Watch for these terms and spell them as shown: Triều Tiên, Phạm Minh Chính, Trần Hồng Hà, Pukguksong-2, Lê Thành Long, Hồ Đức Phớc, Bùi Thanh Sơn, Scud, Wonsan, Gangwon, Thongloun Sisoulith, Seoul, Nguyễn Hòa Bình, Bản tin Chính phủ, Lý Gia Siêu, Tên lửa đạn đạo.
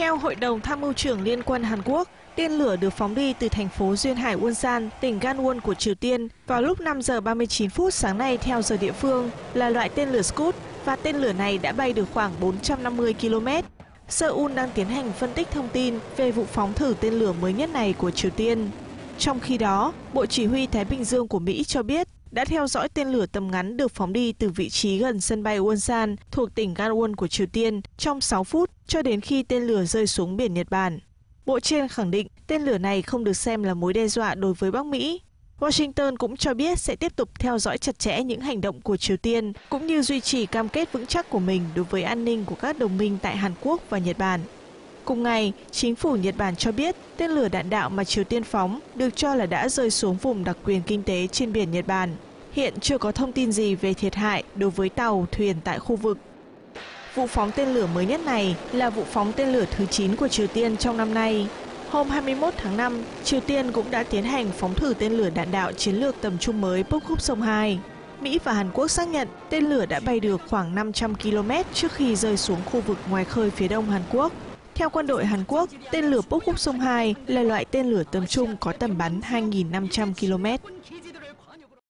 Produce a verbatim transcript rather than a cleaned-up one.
Theo Hội đồng Tham mưu trưởng Liên quân Hàn Quốc, tên lửa được phóng đi từ thành phố duyên hải Wonsan, tỉnh Gangwon của Triều Tiên vào lúc năm giờ ba mươi chín phút sáng nay theo giờ địa phương, là loại tên lửa Scud và tên lửa này đã bay được khoảng bốn trăm năm mươi ki lô mét. Seoul đang tiến hành phân tích thông tin về vụ phóng thử tên lửa mới nhất này của Triều Tiên. Trong khi đó, Bộ Chỉ huy Thái Bình Dương của Mỹ cho biết đã theo dõi tên lửa tầm ngắn được phóng đi từ vị trí gần sân bay Wonsan thuộc tỉnh Gangwon của Triều Tiên trong sáu phút cho đến khi tên lửa rơi xuống biển Nhật Bản. Bộ trên khẳng định tên lửa này không được xem là mối đe dọa đối với Bắc Mỹ. Washington cũng cho biết sẽ tiếp tục theo dõi chặt chẽ những hành động của Triều Tiên, cũng như duy trì cam kết vững chắc của mình đối với an ninh của các đồng minh tại Hàn Quốc và Nhật Bản. Cùng ngày, chính phủ Nhật Bản cho biết tên lửa đạn đạo mà Triều Tiên phóng được cho là đã rơi xuống vùng đặc quyền kinh tế trên biển Nhật Bản. Hiện chưa có thông tin gì về thiệt hại đối với tàu, thuyền tại khu vực. Vụ phóng tên lửa mới nhất này là vụ phóng tên lửa thứ chín của Triều Tiên trong năm nay. Hôm hai mươi mốt tháng năm, Triều Tiên cũng đã tiến hành phóng thử tên lửa đạn đạo chiến lược tầm trung mới Pukguksong hai. Mỹ và Hàn Quốc xác nhận tên lửa đã bay được khoảng năm trăm ki lô mét trước khi rơi xuống khu vực ngoài khơi phía đông Hàn Quốc. Theo quân đội Hàn Quốc, tên lửa Pukguksong hai là loại tên lửa tầm trung có tầm bắn hai nghìn năm trăm ki lô mét.